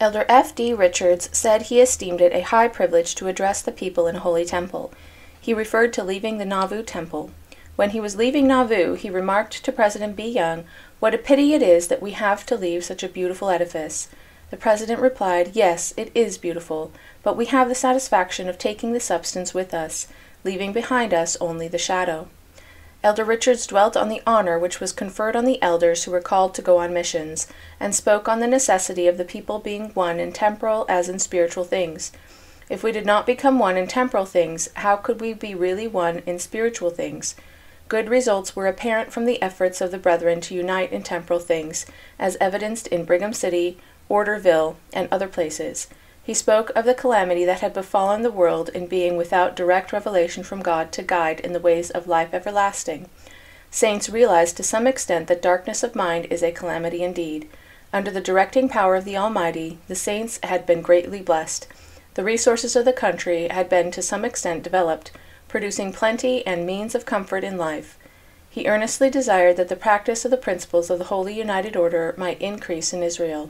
Elder F. D. Richards said he esteemed it a high privilege to address the people in Holy Temple. He referred to leaving the Nauvoo Temple. When he was leaving Nauvoo, he remarked to President B. Young, "What a pity it is that we have to leave such a beautiful edifice." The President replied, "Yes, it is beautiful, but we have the satisfaction of taking the substance with us, leaving behind us only the shadow." Elder Richards dwelt on the honor which was conferred on the elders who were called to go on missions, and spoke on the necessity of the people being one in temporal as in spiritual things. If we did not become one in temporal things, how could we be really one in spiritual things? Good results were apparent from the efforts of the brethren to unite in temporal things, as evidenced in Brigham City, Orderville, and other places. He spoke of the calamity that had befallen the world in being without direct revelation from God to guide in the ways of life everlasting. Saints realized to some extent that darkness of mind is a calamity indeed. Under the directing power of the Almighty, the saints had been greatly blessed. The resources of the country had been to some extent developed, producing plenty and means of comfort in life. He earnestly desired that the practice of the principles of the Holy United Order might increase in Israel.